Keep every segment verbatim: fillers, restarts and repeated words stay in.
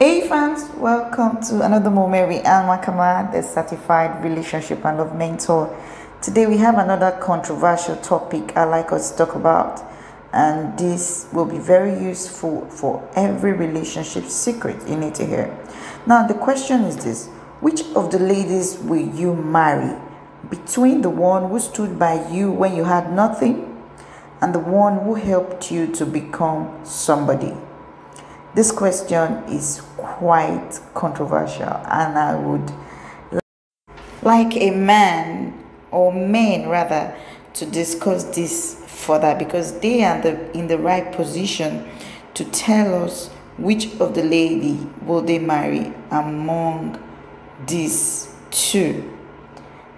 Hey fans, welcome to another moment with Anne Nwakama, the certified relationship and love mentor. Today we have another controversial topic I like us to talk about, and this will be very useful for every relationship secret you need to hear. Now the question is this: which of the ladies will you marry? Between the one who stood by you when you had nothing and the one who helped you to become somebody. This question is quite controversial, and I would like a man or men rather to discuss this further, because they are the, in the right position to tell us which of the lady will they marry among these two.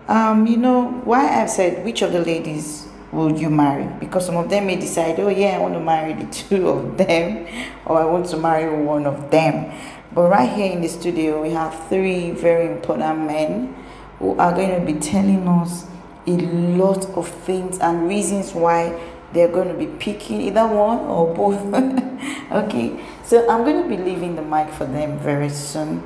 Um, you know why I've said which of the ladies will you marry? Because some of them may decide, oh yeah, I want to marry the two of them, or I want to marry one of them. But right here in the studio, we have three very important men who are going to be telling us a lot of things and reasons why they're going to be picking either one or both. Okay, so I'm going to be leaving the mic for them very soon.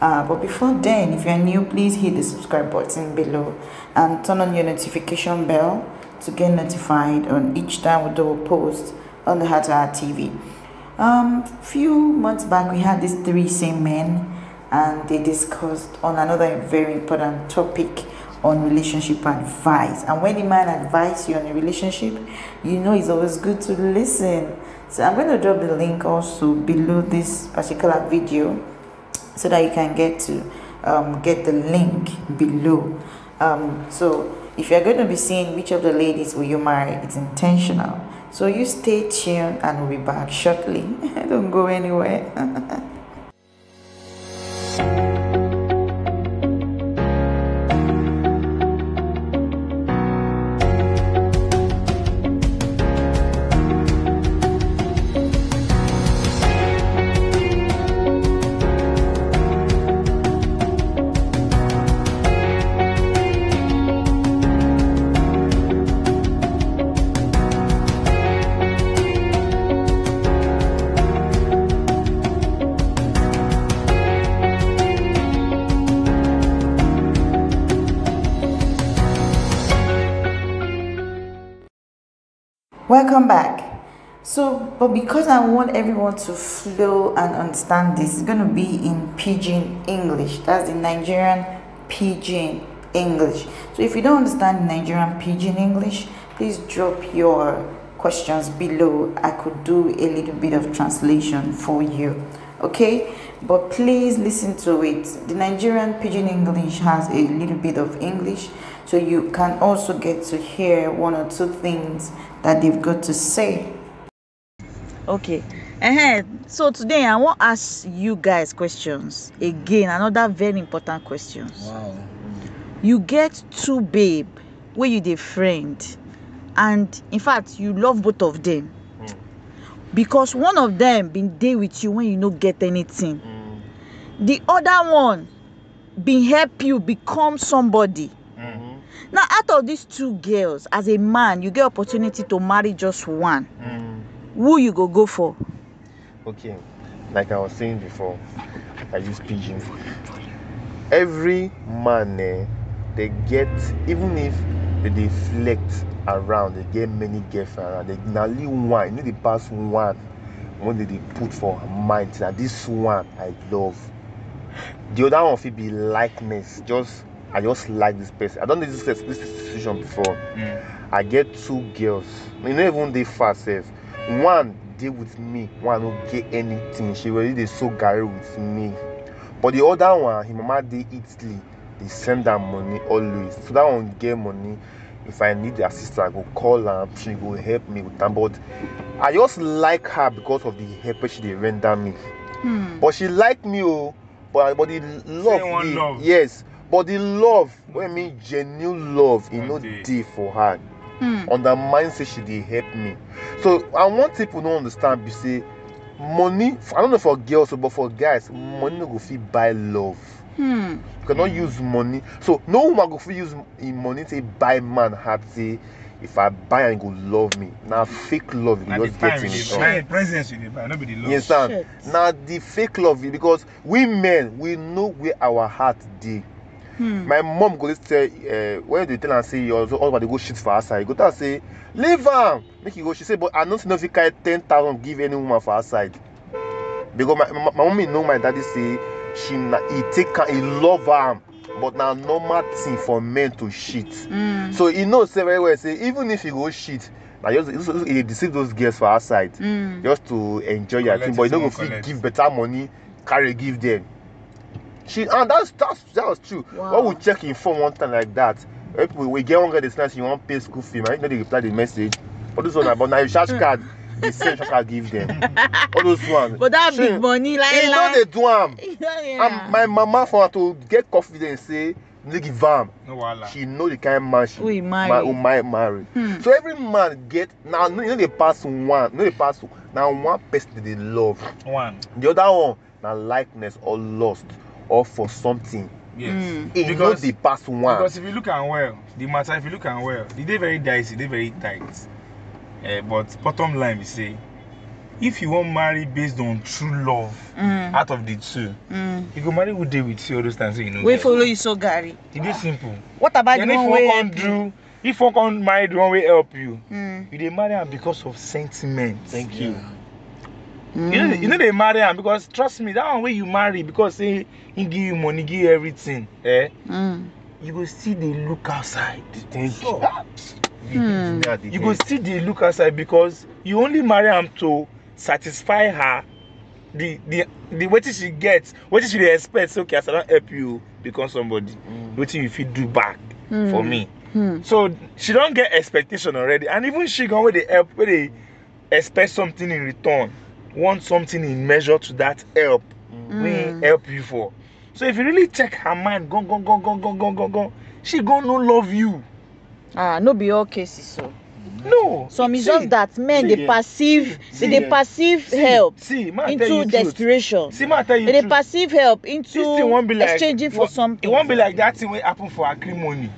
Uh, but before then, if you're new, please hit the subscribe button below and turn on your notification bell to get notified on each time we do a post on the Heart to Heart T V. Um, few months back, we had these three same men, and they discussed on another very important topic on relationship advice. And when the man advises you on a relationship, you know it's always good to listen. So I'm going to drop the link also below this particular video so that you can get to um, get the link below. Um, so. If you're going to be seeing which of the ladies will you marry, it's intentional. So you stay tuned and we'll be back shortly. Don't go anywhere. Welcome back. So, but because I want everyone to flow and understand this, it's going to be in Pidgin English. That's the Nigerian Pidgin English. So if you don't understand Nigerian Pidgin English, please drop your questions below. I could do a little bit of translation for you. Okay, but please listen to it. The Nigerian Pidgin English has a little bit of English, so you can also get to hear one or two things that they've got to say. Okay, uh-huh. So today I want to ask you guys questions again, another very important questions. Wow. You get two babe where you dey friend, and in fact you love both of them. Mm. Because one of them been there with you when you no get anything. Mm. The other one been help you become somebody. Now, out of these two girls, as a man, you get opportunity to marry just one. Mm. Who you go go for? Okay, like I was saying before, I use pidgin. Every man, eh, they get, even if they deflect around, they get many girls around. They only one, you know, they pass one. One that they put for her mind. Now, this one I love. The other one will be likeness, just. I just like this person. I don't know this, this situation before. Mm. I get two girls. You know, even they fast self. One they with me. One don't get anything. She really they so gary with me. But the other one, his mama they Italy. They send her money always. So that one get money. If I need the assistance, I go call her. She go help me with them. But I just like her because of the help she they render me. Mm. But she like me, oh. But but the love, the, love. Yes. But the love, when I mean genuine love, you know, day for her. Mm. On the mindset, she did help me. So, I want people to understand, you say, money, I don't know for girls, but for guys, money no go fit buy love. Mm. You cannot mm. use money. So, no woman go fit use money to buy man heart, say, if I buy and go love me. Now fake love you just get in it. Now the presence you buy, not be the love. You understand? Now the fake love you, because we men, we know where our heart dey. Hmm. My mom go tell uh, when they tell and say your husband they go shit for outside. You go tell and say, leave him, make you go. She say, but I don't see no fit carry ten thousand give any woman for outside. Because my, my, my mommy know my daddy say she na he take he love am. But now normal thing for men to shit. Mm. So you know say very well say even if you go shit, now you just you deceive those girls for outside. Mm. Just to enjoy your thing, but you don't go give better money, carry give them. She and that's, that's that was true. Wow. When we check in phone one time like that, we, we get one guy that's nice, you want pay school fee, man. You know they reply the message. But this one about now you charge card. The same I give them. All those ones. But that she, big money, like you know they do am. Yeah. My mama for her to get confidence, say no give am. No wala. She know the kind of man she we marry. My, my marry. Hmm. So every man get now. You know they pass one. No they pass now one person they love. One. The other one now likeness or lust or for something. Yes. Mm. It because the pass one. Because if you look and well, the matter if you look and well, they very dicey, they very tight. Uh, but bottom line, we say, if you want marry based on true love, mm. out of the two, mm. you go marry who dey with you all those times. So you know. We follow you so Gary. It is simple. What about then the one way help do, you? If one can marry the one way help you, mm. you dey marry am because of sentiment. Thank you. Yeah. Mm. You know, you know they marry am because trust me, that one way you marry because say he give you money, give you everything, eh? Mm. You go see they look outside. Thank so. you. Hmm. You go see the look outside because you only marry him to satisfy her. The the the what she gets, what she expects. Okay, I don't help you become somebody. Mm. What if you do back mm. for me? Mm. So she don't get expectation already, and even she gone where they help, where they expect something in return, want something in measure to that help. Mm. We help you for. So if you really check her mind, go go go go go go go go, she gonna no love you. Ah, no be all cases so. No. Some is just that men see, they perceive see, they, they perceive see, help see, into desperation. See, ma, tell you they, they perceive help into like, exchanging for something. It won't be like that thing will happen for acrimony.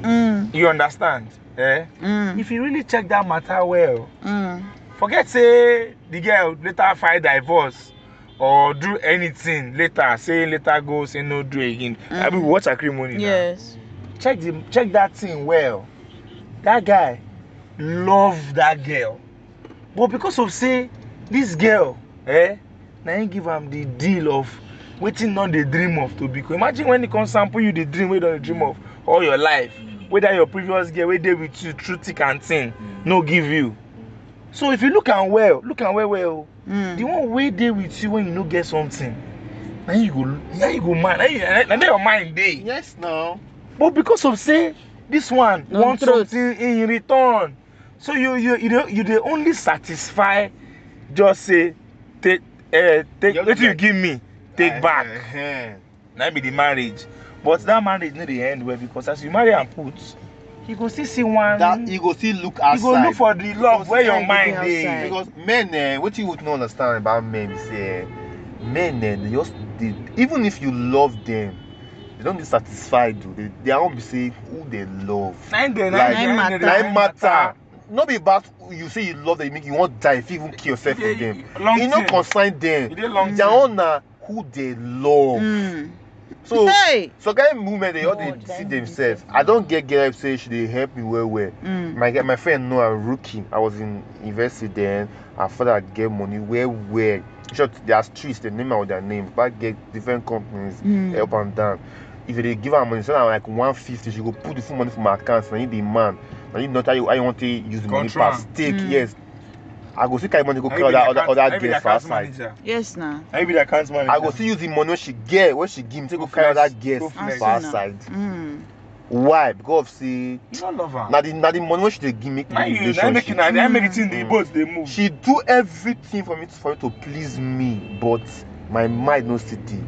Mm. You understand? Eh? Mm. If you really check that matter well, mm. forget say the girl later file divorce or do anything later, say later go, say no do again. Mm. I mean what's acrimony yes. now? Check the check that thing well. That guy love that girl, but because of say this girl, eh? Now you give him the deal of waiting on the dream of to become. Imagine when he can sample you the dream, wait on the dream of all your life. Whether your previous girl, whether with you through thick and thin, mm. no give you. So if you look and well, look and well, well, mm. the one way there with you when you no get something, now you go, now you go mad, now your mind day. Yes, no. But because of say this one no wants truth. something in return, so you you you you they only satisfy, just say take uh, take what you give me, take I, back. Uh-huh. That be the marriage, but that marriage not the end well because as you marry and put, you go still see one. That you go still look outside. You go look for the love where your mind is. Because men, eh, what you would not understand about men is eh, men eh, they just they, even if you love them. They don't be satisfied, though. They, they don't be saying who they love. Nine, nine, like, nine, nine, matter. nine matter. Not be about you say you love them, you make you won't die if you even kill yourself for them. You don't concern them. They don't know who they love. Mm. So, hey. so kind of women, they all no, see themselves. I don't get girls say she they help me well, well. Mm. My my friend know I'm rookie. I was in university then. I thought I get money well, well. Sure, there are streets. They name out their name. But get different companies mm. up and down. If they give her money, so now like one fifty, she go put the full money from my account. So I need the man. I need not how you, how you want to use the money per stake. Mm. Yes. I go see carry money go carry other other other girls for outside. Yes, nah. I be the account manager. I go see use the money when she get, when she give me, take go carry other girls for outside. Mm. Why? Because see, you don't love her. Now the now the money when she they give me, I make it. I make it in the boat. They move. She do everything for me for you to please me, but my mind no steady.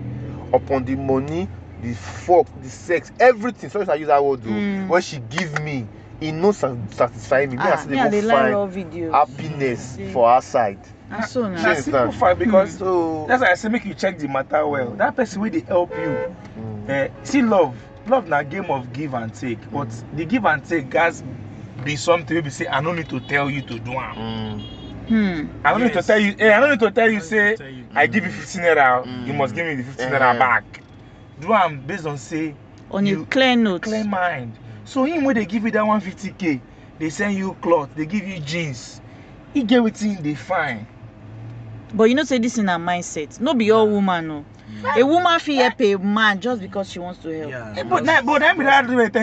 Upon the money. The fuck, the sex, everything. So I use that word. Mm. When she give me, it no satisfy me. Ah, me yeah, they find videos. happiness yeah. for her side. That's so nice. That's simplify because mm. so, that's why I say make you check the matter well. That person will they help you. Mm. Uh, see love, love na game of give and take. But mm. the give and take guys be something you be say, I don't need to tell you to do it. Mm. Hmm. I don't yes. need to tell you. Hey, I don't need to tell you. Say, I, tell you. I mm. give you fifteen naira. Mm. You must give me the fifteen naira uh, back. Do am based on say on your clear note, clear mind. Mm. So him when they give you that one fifty k, they send you cloth, they give you jeans. He get everything they find. But you know say this in her mindset. No be all woman no. Mm. A woman feel help a man just because she wants to help. Yeah. Hey, but now, but then we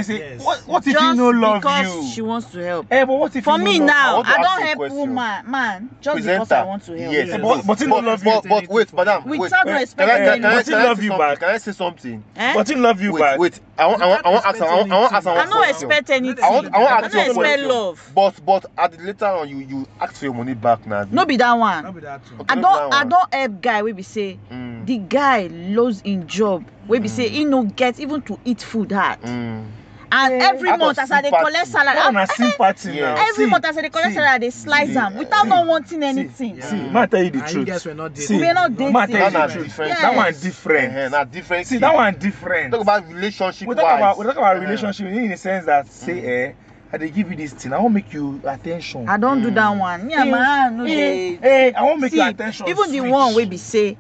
say, yes. what, what if you no love because you? Because she wants to help. Hey, but what if for me now, I, I don't help woman, man, just Presenter. Because I want to help. Yes, yes. But, but he no love but, you. But, but wait, madam, wait. Without wait. Respect, can I, can I, can I, love you back? Can I say something? Eh? But he love you wait, back. Wait, I want, I want, I want ask, I want, I want ask. I don't expect anything. I want, I want ask. I don't expect love. But, but at later on, you, you ask for your money back now. No be that one. No be that one. I don't, I don't help guy. We be say the guy. Lose in job where we mm. say he no get even to eat food hard mm. and yeah. every month as I they collect salary every month as I they collect salary they slice them without yeah. not wanting anything. See, yeah. yeah. tell you the and truth. You guys were not dating. See, we're not dating. Not yes. That one different. Yeah, not different. See, that one different. Talk about relationship. We talk about we talk about yeah. relationship in the sense that say mm. eh. I they give you this thing. I won't make you attention. I don't mm. do that one. Yeah, yeah. man. No, hey. hey, I won't make See, you attention. Even the one where we say.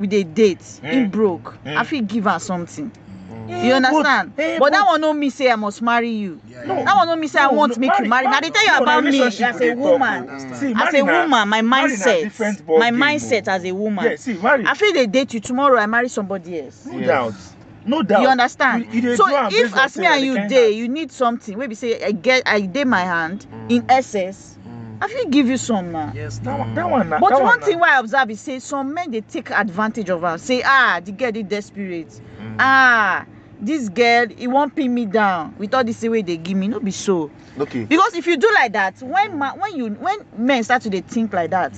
With a date, mm. he broke. Mm. I feel give her something. Mm. Yeah, you understand? But, yeah, but, but that one no me say I must marry you. Yeah, yeah. No, that one no me say no, I won't no, make marry, you marry. Now they tell you no, about me as a woman. Talk, see, as a woman, my mindset, my mindset as a woman. Yeah, see, I feel they date you tomorrow. I marry somebody else. No yes. doubt. No doubt. You understand? You, you so if as me and you day, you need something. Maybe say I get I day my hand mm. in excess. I feel give you some now. Yes, that one. That one but that one, one thing why I observe is say some men they take advantage of her. Say ah, the girl is desperate. Mm. Ah, this girl it won't pin me down with all this way they give me. No be so. Okay. Because if you do like that, when ma when you when men start to they think like that,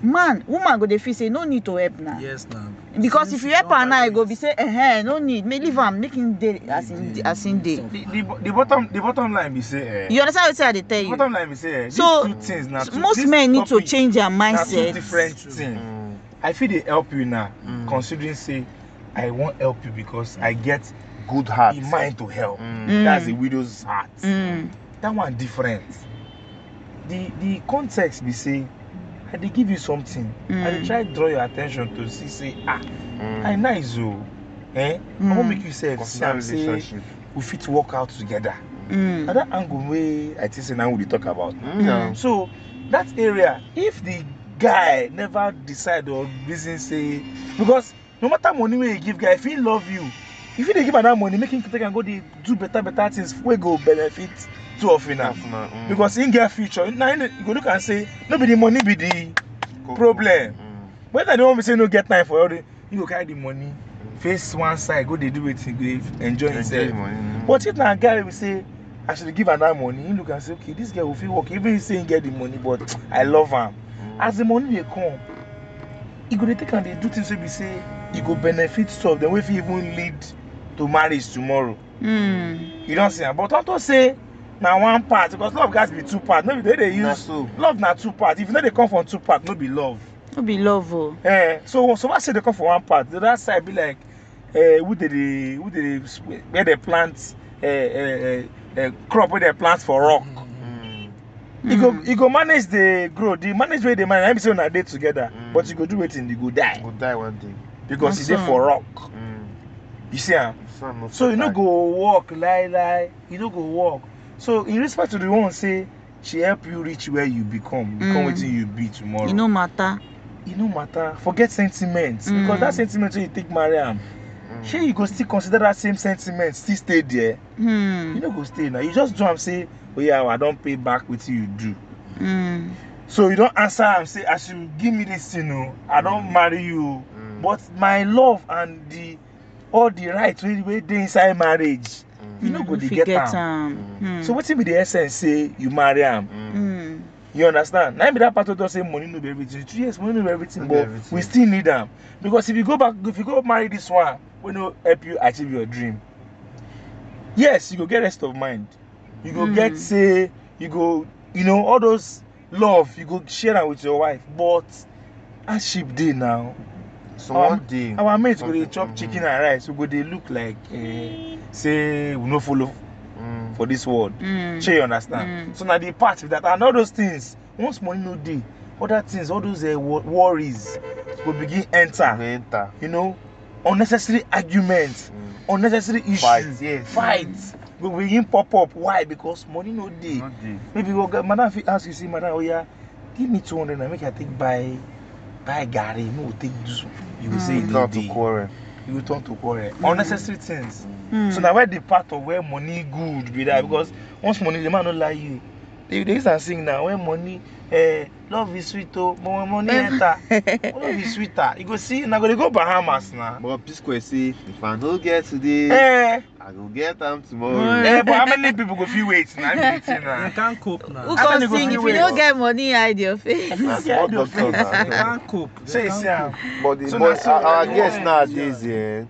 man, woman go they feel say no need to help now. Yes, now. Because Since if you help her now, you go be say eh, hey, no need. Me leave her making day as in day, as in day. The, the, the bottom the bottom line be say. Eh, you understand what I say? They tell you. The bottom line be say. Eh, so two things now, two, most men need topic, to change their mindset. Two different things. Mm. I feel they help you now, mm. considering say, I won't help you because I get good heart, in mind to help. Mm. That's the widow's heart. Mm. That one different. The the context be say. And they give you something mm. and they try to draw your attention to see, say, ah, mm. I nice you. Eh? Mm. I won't make you say, say we fit work out together. Mm. And that angle way, I think, now we talk about. Mm. Yeah. So, that area, if the guy never decide or reason, say, because no matter money way you give, guy, if he love you, if he give another money, make him take and go they do better, better things, we go benefit. Too often now, mm. because in their future, now you go look and say, no be the money be the problem. Mm. But I don't want to say no get time for all the, you go carry the money, face one side, go they do it, they enjoy itself. Mm. But if now a guy will say, I should give another money, you look and say, okay, this guy will feel work, even if saying get the money, but I love him. Mm. As the money they come, he go they take and they do things so we say, he go benefit stuff, then we even lead to marriage tomorrow. Mm. You don't say, but don't say. Now one part, because love guys be two parts. No, they, they use not so. Love not two parts. If not they come from two parts, no be love. No be love. Oh. Eh, so so I say they come from one part. The other side be like, eh, who did they, who did they, where they plant, eh, eh, eh, crop where they plant for rock. Mm. You mm. go, you go manage the grow. The manage where they manage. I be saying on a day together, mm. but you go do it and you go die. Go die one day because it's there for rock. Mm. You see, huh? So, so you no go walk lie lie. You no go walk. So in respect to the one say she help you reach where you become, become mm. what you be tomorrow. It no matter. It no matter. Forget sentiments mm. because that sentiment when you take Mariam, mm. she you go still consider that same sentiment still stay there. Mm. You no go stay now. You just do and say, oh yeah, I don't pay back what you do. Mm. So you don't answer and say, I should give me this, you know, I don't mm. marry you, mm. but my love and the all the rights way really, they inside marriage. You know, mm, go to get am. Mm. So what if the essence say you marry am? Mm. You understand? Now be that part of say money no be everything. Yes, money no be everything, but everything. We still need am because if you go back, if you go marry this one, we no help you achieve your dream. Yes, you go get rest of mind. You go mm. get say you go you know all those love you go share am with your wife, but as sheep dey now. So our, one day, our mates go they chop mm -hmm. chicken and rice. We go they look like uh, say we no follow mm. for this world. Mm. Sure, you understand? Mm. So now the part of that and all those things, once money no dey, other things, all those uh, worries will begin enter. enter. You know, unnecessary arguments, mm. unnecessary issues, fights. Yes. Fights. We begin pop up. Why? Because money no dey. Maybe we'll get, madam, if you ask, you see, madam, oh yeah, give me two hundred and make I take buy buy garri. You know, take this. You will mm. say not to quarrel. You will turn to quarrel. Mm. Unnecessary things. Mm. So now where the part of where money good be that, because once money, the man don't lie you. They they used to sing now when money, eh, love is sweet oh, but when money enter, love is sweeter. You go see, now go they go Bahamas now. But Pisco say, if I don't get today, eh, I go get them tomorrow. Eh, but how many people go feel wait now? You can't cope now. Who can sing if you don't get money out your face? You can't cope. Say so. But the boys, our guests nowadays, yeah,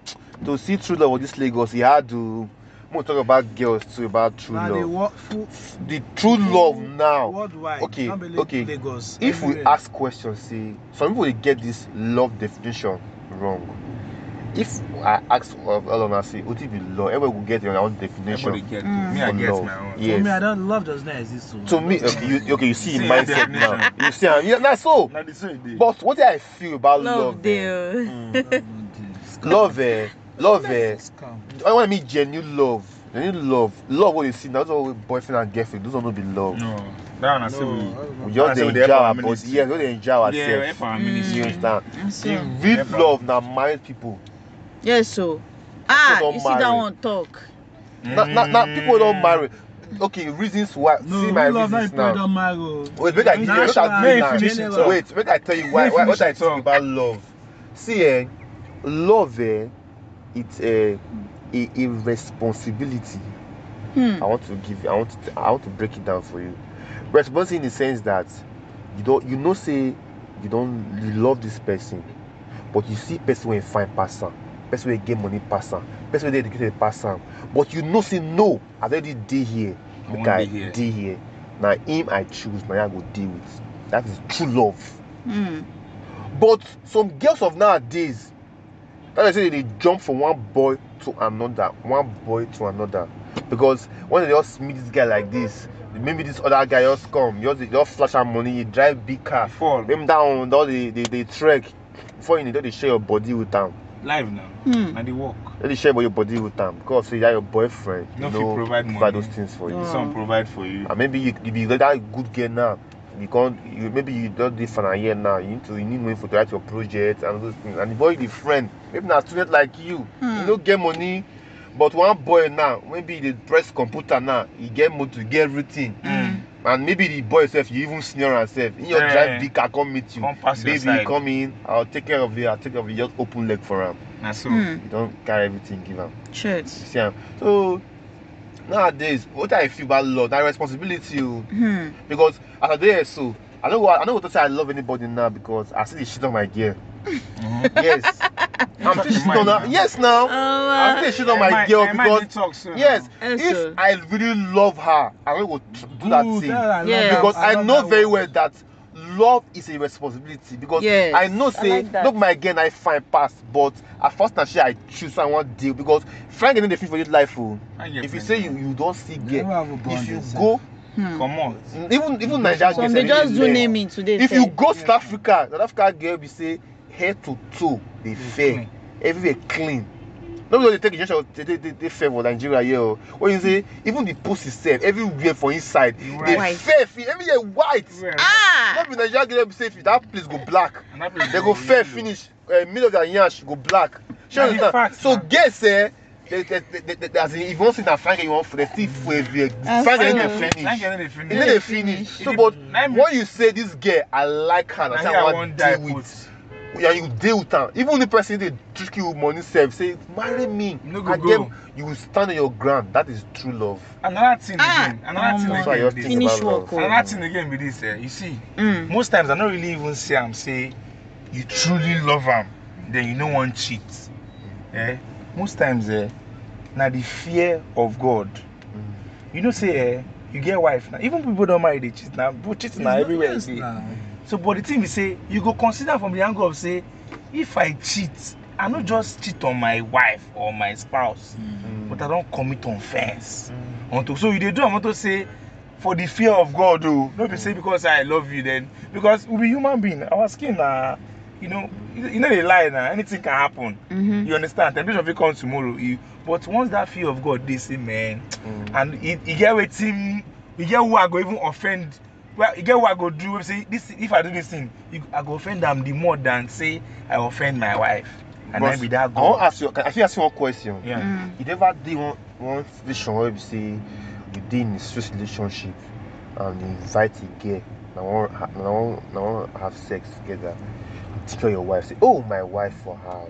to see true love with this Lagos, you had to. We'll talk about girls too, about true now love. The true love now. Worldwide. Okay, okay. Lagos, if everywhere. We ask questions, see, some people will get this love definition wrong. If I ask all of us, see, what do you love? Everyone will get their own definition. Everybody get mm. me, I get love. My own. Yes. To me, I don't love does not exist. So to me, okay, you, okay, you see, see mindset now. You see, yeah, that's so. Not but what do I feel about love? Love, deal. Mm. Love, eh. Love, eh? I want to mean genuine love. Genuine love. Love what you see now. That's all boyfriend and girlfriend. Those are not be love. No. That one I say we. We just enjoy our body. Yeah, we just enjoy ourselves. You understand? If real love now married people. Yes, so. Ah, you see that one talk. Now, now people don't marry. Okay, reasons why. No, see my reasons now. Don't marry. Wait, make I give you. Wait, wait, make I tell you why. What I talk about love. See, eh, love, eh. It's a, a, a responsibility. Hmm. I want to give. I want. To, I want to break it down for you. Responsibility in the sense that you don't. You know, say you don't you love this person, but you see person when fine person, person when get money person, person when educated person, but you know say no. I already did here. The guy did here. Now him I choose. Now I go deal with. That is true love. Hmm. But some girls of nowadays. That's why they jump from one boy to another, one boy to another. Because when they just meet this guy like this, maybe this other guy just come, just they just flash our money, you drive big car, fall them down, all they, they they trek. Before you need they share your body with them. Live now, mm. and they walk. They share your body with them because you have your boyfriend. No, you know, provide, provide those things for you. Yeah. Some provide for you. And maybe you, you be that good girl now. You can't, you, maybe you don't do it for a year now. You need to, you need money for to write your project and those things. And the boy, the friend, maybe not a student like you, hmm. you don't get money. But one boy now, maybe they press computer now, he get money to get everything. Mm. And maybe the boy himself, you even sneer himself. In your yeah. drive, big I come meet you. Come baby, come in. I'll take care of you. I'll take care of you. Just open leg for him. That's so. Mm. You don't carry everything, give him. Church. See him. So. Nowadays, what I feel about love, that responsibility, hmm. because as I do so, I don't, I don't want to say I love anybody now because I see the shit on my gear. Mm-hmm. Yes, I'm still shit on her. Yes, now oh, uh, I see the shit on my might, gear because talk, so yes, yes, if so. I really love her, I will do that Ooh, thing that I yeah. because I, I know very well that love is a responsibility because yes, I know say like look my again I find past but at first time I choose someone deal because Frank didn't feel for this life oh. If you say you, you don't see get if you yourself. Go hmm. come on even even Nigeria so they just do naming today if fair. You go yeah. South Africa South Africa girl we say head to toe they yeah. fair yeah. everywhere clean not because they take injection they they, they, they fair for Nigeria yeah when you say even the post itself everywhere for inside right. they fair everywhere white yeah. ah not because Nigeria girl be say that place go black they go fair finish uh, middle of their yansh go black so guess eh They, they, they, they, they, as in, if you want to see that Frank, you want for the thief for a finish. Frank ain't a finish. Frank ain't finish. It finish. So, but when you say this girl, I like her, I, I want to deal with. Yeah, you deal with her. Even the person they trick you money, self say marry me. No go go. You will stand on your ground. That is true love. Another thing ah, again. Another thing so again. Finish work. Another thing again with this. Eh, you see, mm. most times I don't really even say I'm say you truly love him, then you no one cheat. Eh? Most times, eh, now the fear of God. Mm. You know, say, eh, you get wife now. Even people don't marry, they cheat now. People cheat now everywhere. Yes, nah. So, but the thing we say, you go consider from the angle of say, if I cheat, I not just cheat on my wife or my spouse, mm. but I don't commit offense. Mm. unto. So you dey do am unto say for the fear of God, though. Not be say because I love you then. Because we be human being. Our skin, uh, you know, you know they lie now. Anything can happen. Mm-hmm. You understand? Temptation will come tomorrow. You, but once that fear of God, they say, man, mm. and you get waiting, you get who I go even offend. Well, you get what I go do. Say this, if I do this thing, you, I go offend them the more than say I offend my wife. And but then with that, go. I want to ask you. Can I ask you one question? Yeah. Mm. You never did one, one situation where you say. Within a serious relationship and invite a girl, now want now have sex together, tell your wife, say, oh, my wife for her,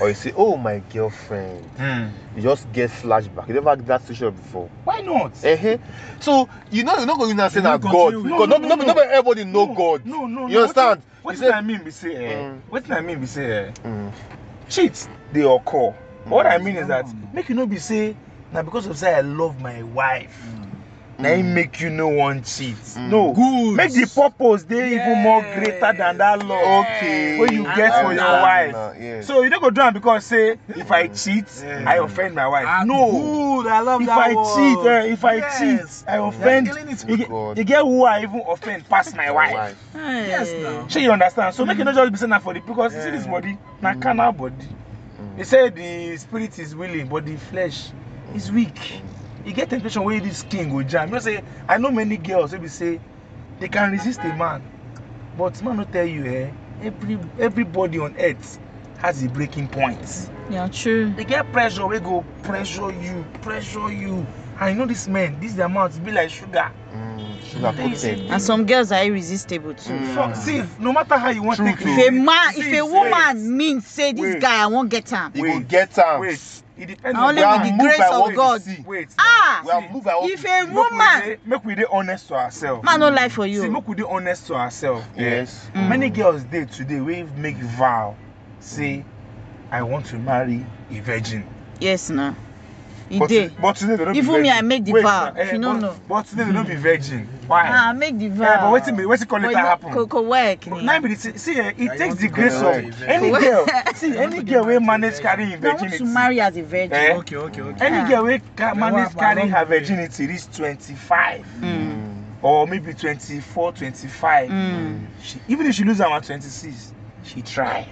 or you say, oh, my girlfriend, mm. you just get flashback. You never had that situation before. Why not? Uh-huh. So, you know, you're not going to say that God, because no, no, no, no, no, everybody know no, God. No, no, no. You understand? What did I mean? We say, eh? Mm. What did I mean? We say, eh? Mm. Cheats, they occur. Mm. What I mean is that, mm. make you know, be say, now because of say I love my wife, mm. now it make you no one cheat. Mm. No, good. Make the purpose they yes. even more greater than that love. Okay, what you I get for your wife. No, yes. So you don't go down because say if I cheat, yes. I offend my wife. Ah, no, good. I love if that I cheat, uh, if I yes. cheat, I offend. You, you get who I even offend past my wife. wife. Hey. Yes, no. So you understand. So mm. make you not just be saying that for the because yeah. see this body, na mm. carnal body. Mm. They say the spirit is willing, but the flesh. It's weak. You get temptation where this skin will jam. You know, say I know many girls. They be say they can resist a man, but man will tell you, eh? Every everybody on earth has a breaking point. Yeah, true. They get pressure. We go pressure you, pressure you. I know this man. This the amount be like sugar. Mm, sugar coated. And some girls are irresistible too. Mm. So, see, no matter how you want to take it. If a man, if a woman means say this wait, guy, I won't get him. We will get him. Wait. It depends only on with the grace of God. Wait, ah, we have moved by what if a woman make we dey honest to ourselves. Man, no lie for you. See, make we dey honest to ourselves. Yes. Mm. Many girls dey today we make vow, say, I want to marry a virgin. Yes, na. E dey. But today they don't be virgin. Even me, I make the wait, vow. Eh, you know, but, no. But today they don't be virgin. Why? Ah, make the vow. Yeah, but wait a minute. Wait till call later happen. Co co work. Nine minutes. See, it takes the grace of any girl. See, any girl will manage carrying virginity. I want to marry as a virgin. Eh? Okay, okay, okay. Any ah. girl will manage carrying her virginity reach twenty-five. Mm. Or maybe twenty-four, twenty-five. Mm. She, even if she loses her at twenty-six, she try.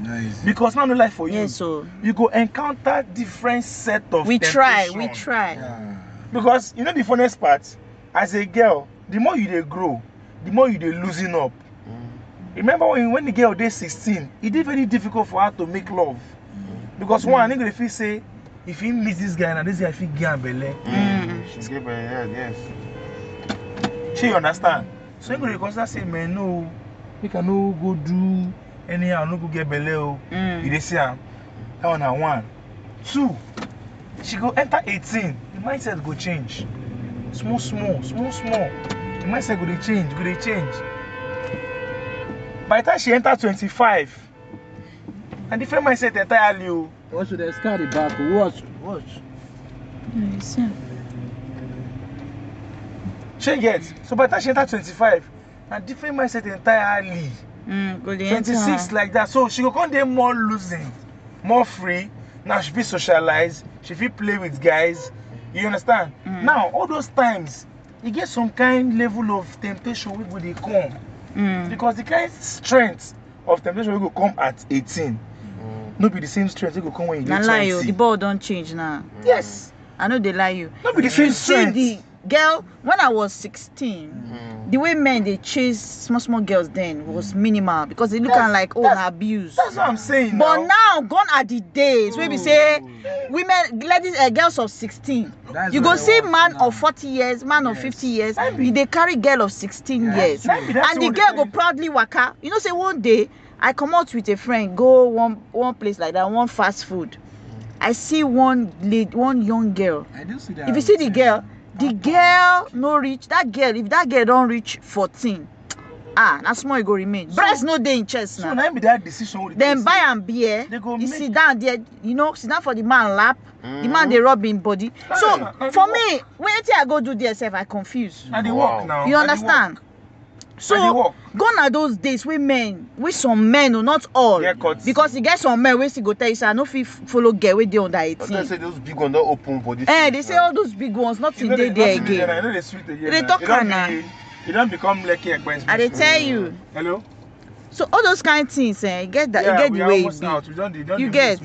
Nice. Because now no life for you. Yes, so. You go encounter different set of we temptation. try, we try. Yeah. Because you know the funniest part, as a girl, the more you they grow, the more you they loosen up. Mm. Remember when, when the girl was sixteen, it is very difficult for her to make love. Mm. Because mm. one, I think if you say, if you miss this guy and this guy, if you get belay, she's get belay, yes. She understand. So you go consider say, man, no, we can no go do. Anyhow, no go get beleo. Mm. You dey see am. That one na one. Two, she go enter eighteen. The mindset go change. Small, small, small, small. The mindset go dey change, go dey change. By the time she enter twenty-five, and different mindset entirely o. What should I carry back? Watch, watch. You see am. She get. So by the time she enter twenty-five, and different mindset entirely. Mm, twenty-six like that, so she go come dey more losing, more free. Now she fit socialize, she fit play with guys. You understand? Mm. Now all those times, you get some kind level of temptation wey go dey come, mm. because the kind strength of temptation wey go come at eighteen, mm. no be the same strength wey go come when you dey twenty. You, the ball don change now. Mm. Yes, I know they lie you. No be the same strength. See the girl when I was sixteen. Mm. The way men they chase small small girls then was minimal because they look at like oh an abuse. That's what I'm saying. But now, now gone are the days where we say women, ladies, uh, girls of sixteen. That's you go see man now. Of forty years, man yes. of fifty years. Be, they carry girl of sixteen yes. years, that's, that's and the girl go proudly waka. You know, say one day I come out with a friend, go one one place like that, one fast food. I see one lady, one young girl. I do see that. If you see the girl. The girl no reach that girl. If that girl don't reach fourteen, ah, that's small it go remain. So, breast no day in chest now. So now be that decision. With the then buy and beer. They go you make... sit down there. You know, sit down for the man lap. Mm. The man they rub him body. No, so no, no, no, for me, when I go do this, I confuse. And they walk now. You understand? So gone are those days we men, we some men, no, not all. Haircuts. Because you get some men, we see go tell you, I no fit follow girl with they under eighteen. They say those big ones not open body. Eh, they say all those big ones not in there there again. I know they sweet again. They talk now. You don't become lucky expensive. I they tell you. Hello. So all those kind of things, eh? Get that, yeah, you get the way it be. Out. We don't, we don't you get.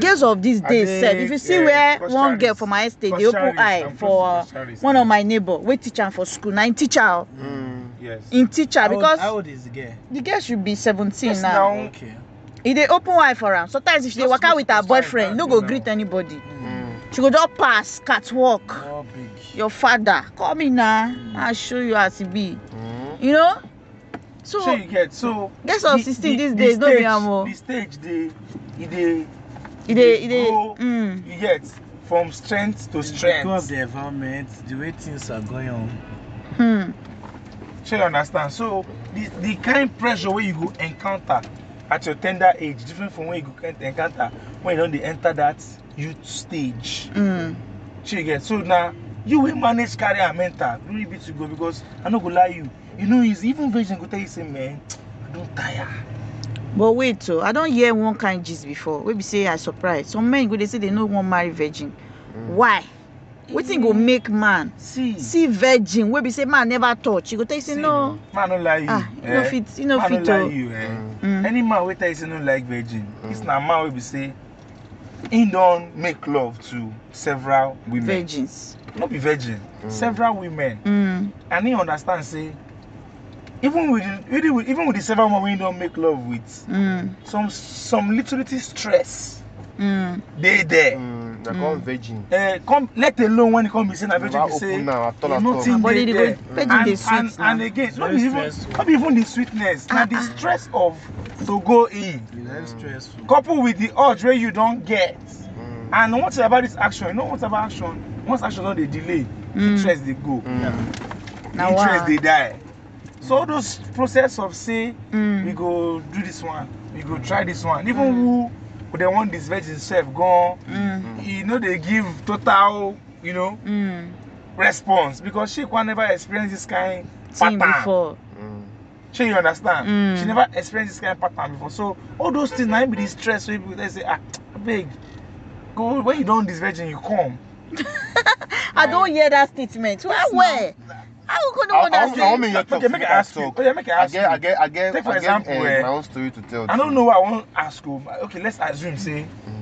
Girls of these days, said, if you see uh, where one girl from my estate, they open eye for one of my neighbor, we teach her for school. Now in teacher, mm, yes, in teacher how because old, how old is the girl? The girl should be seventeen yes, now. now. Okay. If they open eye for her, sometimes if they walk out with her boyfriend, no go greet anybody. Mm. She go just pass, catwalk. Oh, your father, come in now. Mm. I'll show you as it be. Mm. You know. So, so you get so guess of sixteen these days no be am. The stage they they they they go, mm. You get from strength to strength. Because of the environment, the way things are going on. Hmm. So you understand. So the the kind of pressure where you go encounter at your tender age different from where you go encounter when you don't enter that youth stage. Hmm. So you get so now you will manage carry and mental. You need to go because I no go lie you. You know, it's even virgin go tell you say, man, I don't tire. But wait, so I don't hear one kind of gist before. We be say I surprised. Some men go they say they no want marry virgin. Mm. Why? What thing go make man see see virgin? We be say man never touch. You go tell you say see. No. Man don't like you. Ah, you eh? No fit. You no man fit. Man don't like you. Eh? Mm. Any man we tell you say no like virgin. Mm. It's not man we be say. He don't make love to several women. Virgins. Not be virgin. Mm. Several women. Mm. And he understand say. Even with, even with even with the seven women we don't make love with, mm. some some literally stress. Mm. They there. Mm, they call mm. virgin. Uh, come let alone when you come be saying a virgin you say nothing they there. And, and, and, and again, it's not even not even the sweetness, and the stress of to go in. Very stressful. Coupled with the urge where you don't get. Mm. And what's about this action? You know what's about action? Once action don't they delay, mm. interest they go. Mm. Yeah. Now interest wow. they die. So those process of say mm. we go do this one, we go try this one. Even mm. who they want this virgin self gone, mm. you know they give total, you know, mm. response because she can never experience this kind of pattern before. Mm. She you understand? Mm. She never experienced this kind of pattern before. So all those things now be the stress. So people they say, ah, beg, go when you don't this virgin you come. I don't hear that statement. Where where? I will go to understand. I make okay, make it ask you. Okay, make it ask again, you. Again, again, Take for again, example, uh, my own story to tell. I don't you. know what I want to ask you. Okay, let's assume, say, mm.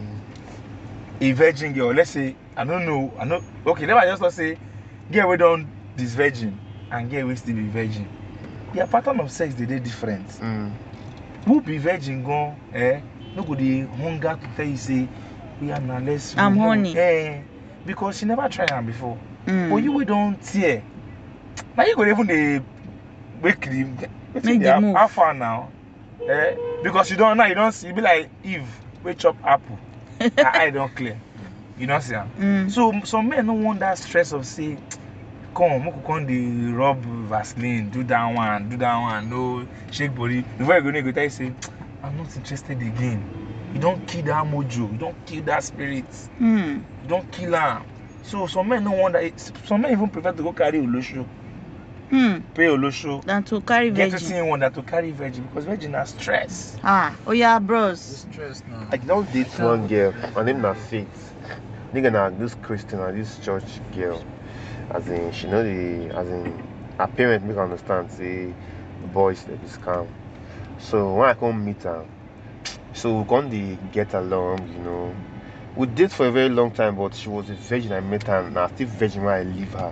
a virgin girl. Let's say, I don't know. I know. Okay, let me just not say, girl, we don't this virgin, and girl, we still be virgin. Their pattern of sex, they, they different. Mm. Who be virgin gone? Eh? No go the hunger to tell you say, we are not less. I'm horny. Eh? Because she never tried them before. Mm. But you we don't hear. Now you go even the wake the make the move. How far now? Eh? Because you don't now you don't see you be like Eve, we chop apple. I don't clear. You don't see. Mm. So some men don't want that stress of say, come, we come the rub Vaseline, do that one, do that one, no shake body. Before you go you go tell you say, I'm not interested again. You don't kill that mojo, you don't kill that spirit, mm. you don't kill her. So some men don't want that. Some men even prefer to go carry olosho. Hmm. Pay olosho. Than to carry virgin. Get to see one that to carry virgin because virgin has stress. Ah, oh yeah, bros. Stress now. I don't date one girl. My name is Faith. Nigga, now this Christian and this church girl, as in she know the, as in her parents make understand say boys they be scam. So when I come meet her, so we come the get along, you know. We did for a very long time, but she was a virgin. I met her, and I still virgin when I leave her.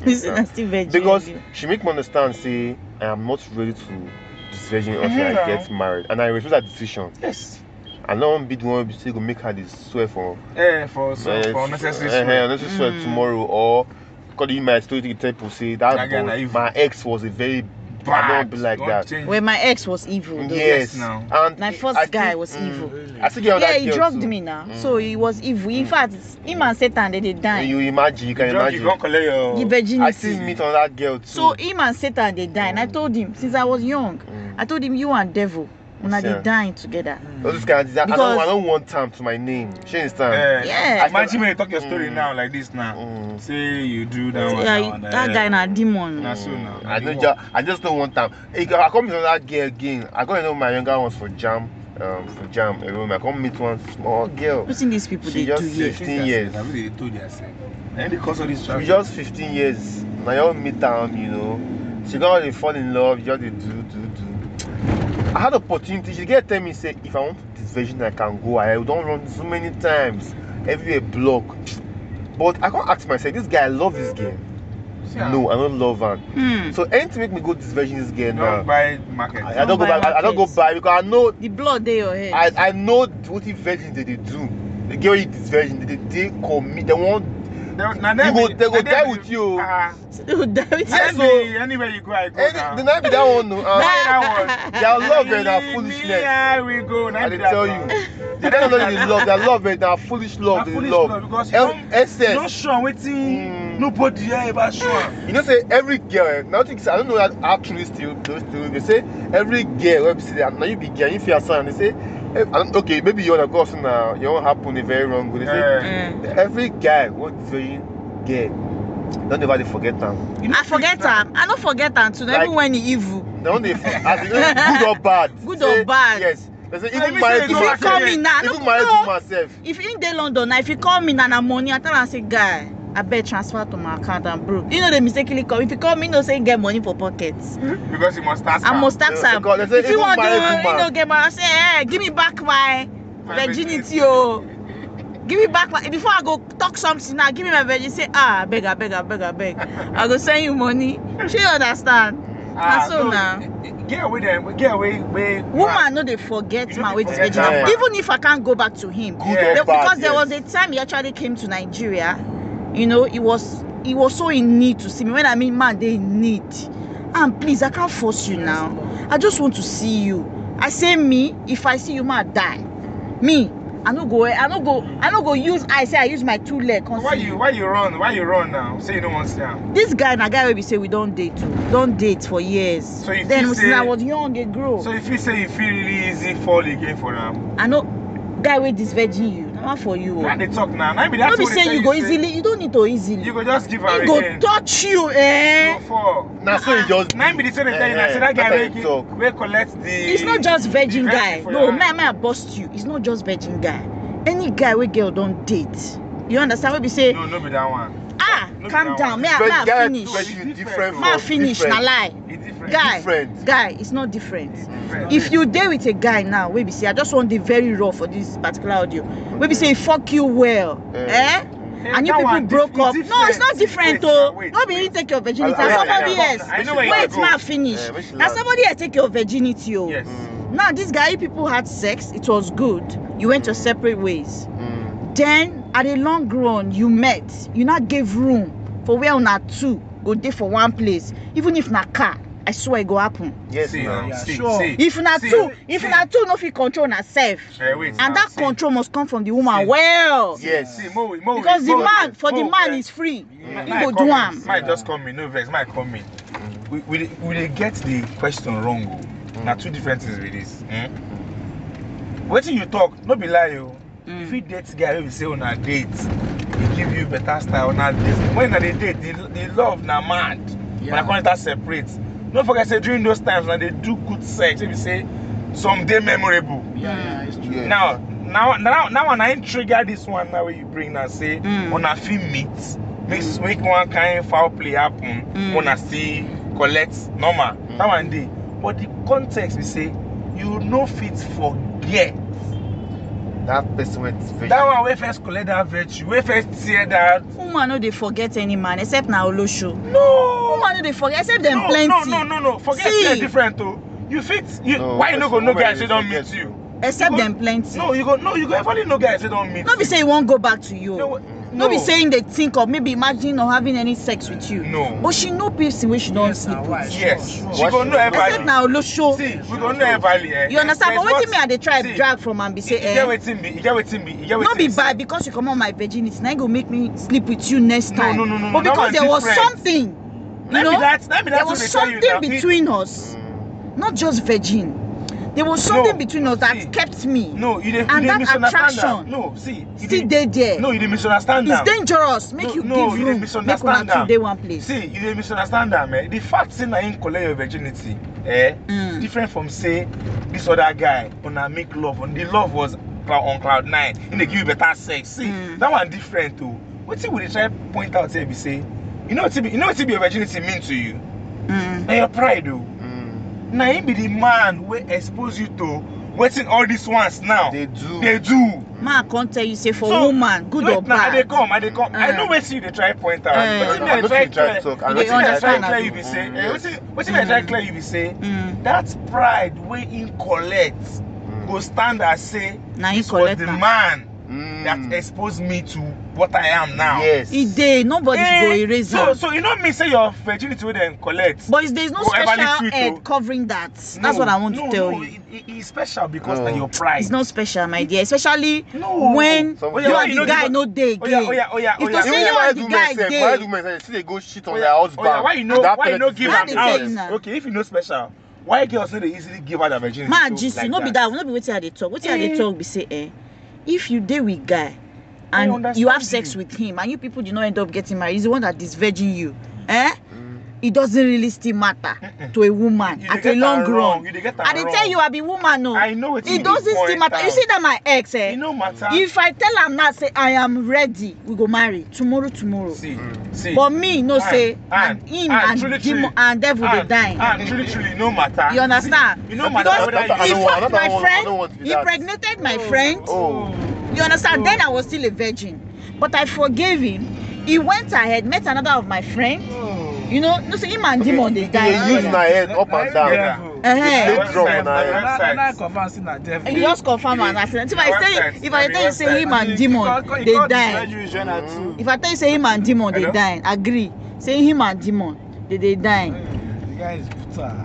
I still virgin. Because she make me understand, say, I am not ready to this virgin until I, I get married, and I refuse that decision. Yes. I don't be the one who will make her this swear for. Eh, for so uh, for unnecessary swear. Eh, unnecessary swear mm. tomorrow, or because you might still tell people say that boy, my ex was a very. I don't be like don't that. Change. When my ex was evil. Though. Yes. Now. And my first I guy think, was mm, evil. Really? I yeah, he drugged too. me now. Mm. So he was evil. In mm. fact, him and Satan, they did die. You imagine, you can drug, imagine. You can't collect your... The virginity. I still meet on that girl too. So him and Satan, they died. Mm. And I told him, since I was young, mm. I told him, you and devil. Una they dying together. Mm. So this guy, I don't, I don't want time to my name. She understand? Yeah. Imagine when you talk your story mm. now like this now. Mm. Say you do that one. Yeah, that, that guy na demon. Nah, so now. I don't just, I just don't want time. I come meet that girl again. I got to know my younger ones for jam, um, for jam. I come meet one small girl. What's in these people? She they just do fifteen here. years. I mean, they told yourself. And because of this traffic. Just fifteen years. Now you all meet them, you know. She got they fall in love. You all they do, do, do. I had opportunity. She get tell me say if I want this version I can go. I don't run so many times, everywhere block. But I can't ask myself. This guy I love this game. Yeah. No, I don't love her. Hmm. So anything make me go this version this game. Don't now. buy market. I, I don't, don't go buy. buy I don't go buy because I know the blood they your head. I I know what the version they, they do. They give you this version. They they commit. They want. They, they go, they go die with you. Uh, so they will die with you. So, anywhere you go, I go. Any, the night be that one, no. Uh, that one. They are love and are foolishness. Yeah, we go. I tell one. you, they don't know they love. They are love and they are foolish love. They foolish love. love because you don't, not sure waiting. Mm. Nobody here ever sure. You know, say every girl. Nothing. I don't know that actually still those two. They say every girl. When you say that now you be girl, you feel sad. They say. Okay, maybe you're the girl now. You won't happen a very wrong. They say, mm. every guy wants to get. Don't ever forget them. You know, I forget them. I don't forget them. So like, even when you evil. Don't they? Good or bad. Good say, or bad. Yes. They say, even married to myself. Even married to myself. If in the London, if you call me and I'm money, I tell and say, guy, I bet transfer to my account and broke. You know they mistakenly call. If you call me, no say get money for pockets. Mm-hmm. Because you must tax. I am. must tax them. Yeah, if you want to, you know, get money, say, hey, give me back my virginity, oh. Give me back my. Before I go talk something now, give me my virginity. Say, ah, beg, I beg, I beg, I beg. I go send you money. She understand. Ah, so no, now. Get away there. Get away. Wait, woman, no, they forget my way to virginity. Yeah. Even if I can't go back to him, yeah. they, because yes. there was a time he actually came to Nigeria. You know, he was he was so in need to see me. When I mean man, they need. And please, I can't force you now. I just want to see you. I say me, if I see you, man, I die. Me, I don't go. I don't go. I don't go use. I say I use my two legs. Why you? Why you run? Why you run now? Say you don't want to see him. This guy and a guy will be say we don't date. Too. Don't date for years. So if then you say, I was young, they grow. So if you say you feel really easy, fall again for them. I know. Guy with this virgin you. Not for you. Now they talk now. Now be say, say you go say, easily. You don't need to easily. You go just give her. He go again. touch you, eh? For. Now uh -uh. so you just. Now be the same thing. Now say that guy we talk. We collect the. It's not just virgin guy. No, me I bust you. It's not just virgin guy. Any guy we girl don't date. You understand? We be say. No, no be that one. Ah, no, calm down. Me I finish. Me finish. Na lie. Guy, different. guy, it's not different. It's different. If you date with a guy now, maybe say I just want the very raw for this particular audio. Maybe say fuck you well, uh, eh? Hey, and you people broke up. Different. No, it's not different though. Nobody you take your virginity. I, I, I, somebody I, I, else. I wait, now finish. Yeah, and somebody else take your virginity. Oh. Yes. Mm. Now this guy, you people had sex. It was good. You went your separate ways. Mm. Then at a long run, you met. You now gave room for where una two go there for one place, even if na car. I swear it go happen. Yes, see, yeah, see, sure. See, if not two, if not two, no fit control herself, uh, wait, and now, that see. control must come from the woman. See. Well, yes, see, more, more, because more, the man for more, the man more, is free. Yeah. Yeah. He go do am. Might just come in, no vex. Might come in. Mm. We we we they get the question wrong. Mm. Now two different things with this. Mm. What you talk? No be lie you. Mm. If you date guy, we say on a date, he give you better style on a date. When they date, they, they love na mad. Yeah. When I can't start separate. Don't forget, say during those times when they do good sex, if you say someday memorable. Yeah, yeah, it's true. Yeah. Now, now, now, now, when I trigger this one, now you bring and say, mm. when I feel meat, makes mm. make one kind of foul play happen. Mm. When I see collect normal, mm. that one day. But the context we say, you know, fit forget that person went. That one we first collect that virtue, we first tear that. Woman no they forget any man except na Olosho. No. Woman no they forget except them no, plenty. No, no, no, no. Forget is different too. You fit. You, no, why you no go no guys who don't meet you? Except you go, them plenty. No, you go no. You go everybody no guys who don't meet. No be say you won't go back to you. No, no. no be saying they think of maybe imagine not having any sex with you. No. But she no person where she don't yes, sleep with. Yes. Sure, sure. She, she go no everybody. Except na Olosho. See, we go no everybody. Eh. You understand? But waiting me at the tribe drag from and be say. You get waiting me. You get waiting me. Not be bad because you come on my virginity. Now you go make me sleep with you next time. No, no, no, no. But because there was something. You know, there was something between us, not just virgin. There was something no, between us that see, kept me. No, you didn't. And you didn't that attraction. No, see, you still they there. No, you didn't misunderstand them. It's dangerous. Make no, you no, give you room. Misunderstand them. They one place. See, you didn't misunderstand them. Eh? The fact saying that you collect your virginity, eh, mm. different from say this other guy on a make love. On the love was on cloud nine. And they give you better sex. See, mm. that one different too. What you would try to point out here? Be say, you know what you know what your virginity mean to you. Mm. And your pride though. Now he be the man will expose you to waiting all these ones now. They do. They do. Man can't tell you say for so, woman, good or bad. They come, and they come. Uh, I know where see they try point out. But uh, if they try talk, and if they try clear you be say, what if they try clear you be say, that pride where in collect go stand and say, this was the man that exposed me to what I am now. Yes. It day nobody eh, go erase so, it. So you know me say your virginity with them collect. But there's no special head covering that. No, that's what I want no, to tell no. you. It, it, it's special because no. of your pride. It's not special, my dear. Especially no. when so, oh, yeah, you are oh, the know, guy no day gay. Oh yeah, oh yeah, oh yeah. If you say you are the guy gay, why do men say they go shit on their husband? Why you know? Why you no give them out? Okay, if you know special. Why girls say they easily give out their virginity? Man, G C, no be that. No be waiting at the talk. Waiting at the talk, be say eh. If you date with guy and you have sex you. with him and you people do not end up getting married, he's the one that is virgin you. Eh? Mm. It doesn't really still matter Mm-mm. to a woman you at a long run. I didn't tell you I be woman, no. I know it, it doesn't still matter. Out. You see that my ex, eh? It no matter. If I tell him now, say I am ready, we go marry tomorrow, tomorrow. See, mm. see. But me, no and, say and, and him and, and, truly, demon, and devil and, they dying. And truly, truly, no matter. You understand? See, you know matter. Because he fucked my friend, he impregnated my friend. You understand? Oh. Then I was still a virgin, but I forgave him. He went ahead, met another of my friends. Oh. You know, no, so him and okay. Demon they died. He used my head up and down. Yeah. Uh -huh. You just confirm an accident. If I say, if I tell you say him and Demon they die, if I tell you say him and Demon they die, agree. Say him and Demon they they die.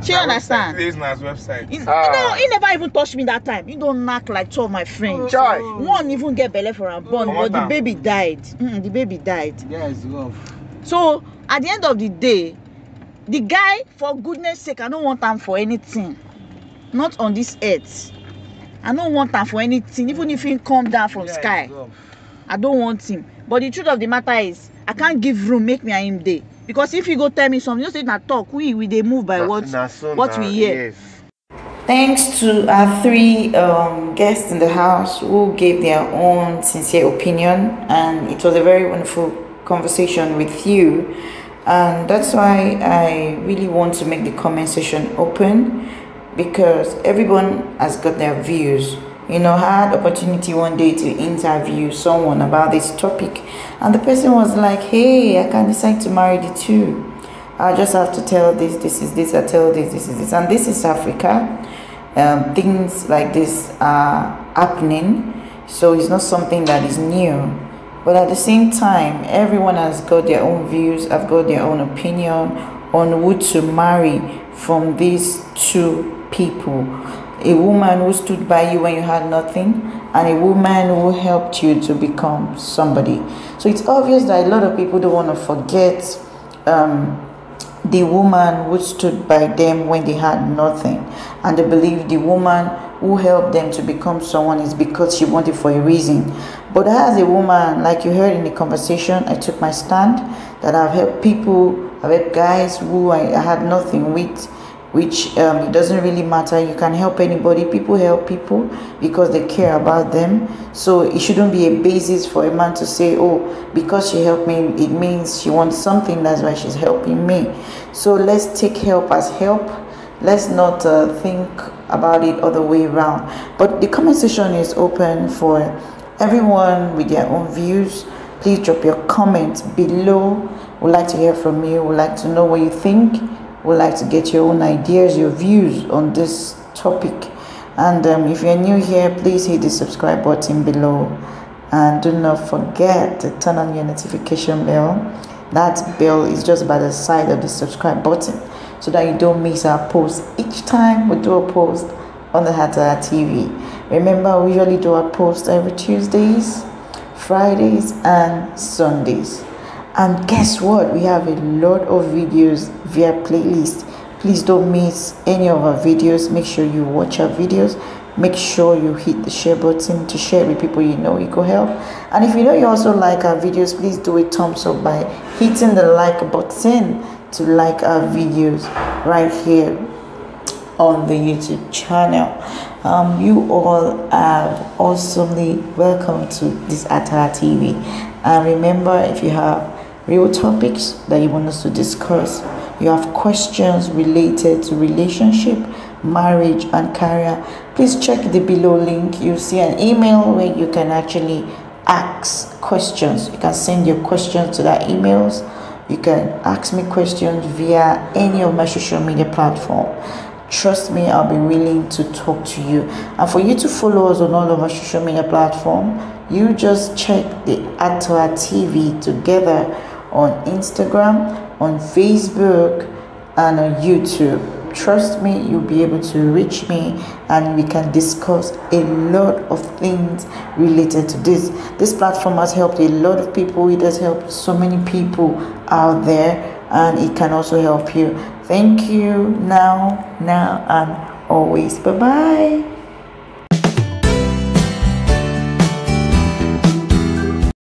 She understand. He, website. He, ah. he, never, he never even touched me that time. He don't knock like two of my friends. Chai. One even get belly for a born, but the baby died. Mm, the baby died. Yes, love. So at the end of the day, the guy, for goodness sake, I don't want him for anything. Not on this earth. I don't want him for anything. Even if he come down from yes, sky, love. I don't want him. But the truth of the matter is, I can't give room. Make me a him day. Because if you go tell me something, you say na talk. We we they move by what na, so what na, we hear. Yes. Thanks to our three um, guests in the house who gave their own sincere opinion, and it was a very wonderful conversation with you. And that's why I really want to make the comment section open, because everyone has got their views. You know, I had opportunity one day to interview someone about this topic, and the person was like, hey, I can decide to marry the two. I just have to tell this, this is this, I tell this, this is this. And this is Africa. Um, things like this are happening, so it's not something that is new. But at the same time, everyone has got their own views, have got their own opinion on who to marry from these two people. A woman who stood by you when you had nothing, and a woman who helped you to become somebody. So it's obvious that a lot of people don't want to forget um, the woman who stood by them when they had nothing, and they believe the woman who helped them to become someone is because she wanted for a reason. But as a woman, like you heard in the conversation, I took my stand that I've helped people, I've helped guys who I, I had nothing with, which um, it doesn't really matter. You can help anybody. People help people because they care about them. So it shouldn't be a basis for a man to say, oh, because she helped me, it means she wants something, that's why she's helping me. So let's take help as help. Let's not uh, think about it other way around. But the comment section is open for everyone with their own views. Please drop your comments below. We'd like to hear from you. We'd like to know what you think. Would like to get your own ideas, your views on this topic. And um, if you're new here, please hit the subscribe button below, and do not forget to turn on your notification bell. That bell is just by the side of the subscribe button, so that you don't miss our post. Each time we do a post on the Heart to Heart T V, remember we usually do a post every Tuesdays, Fridays and Sundays. And guess what? We have a lot of videos via playlist. Please don't miss any of our videos. Make sure you watch our videos. Make sure you hit the share button to share with people you know it could help. And if you know you also like our videos, please do a thumbs up by hitting the like button to like our videos right here on the YouTube channel. Um, you all are awesomely welcome to this Heart to Heart T V. And remember, if you have real topics that you want us to discuss, you have questions related to relationship, marriage and career, please check the below link. You'll see an email where you can actually ask questions. You can send your questions to that emails. You can ask me questions via any of my social media platform. Trust me, I'll be willing to talk to you. And for you to follow us on all of our social media platform, you just check the Heart to Heart T V together on Instagram, on Facebook and on YouTube. Trust me, you'll be able to reach me and we can discuss a lot of things related to this. This platform has helped a lot of people. It has helped so many people out there, and it can also help you. Thank you now, now and always. Bye-bye.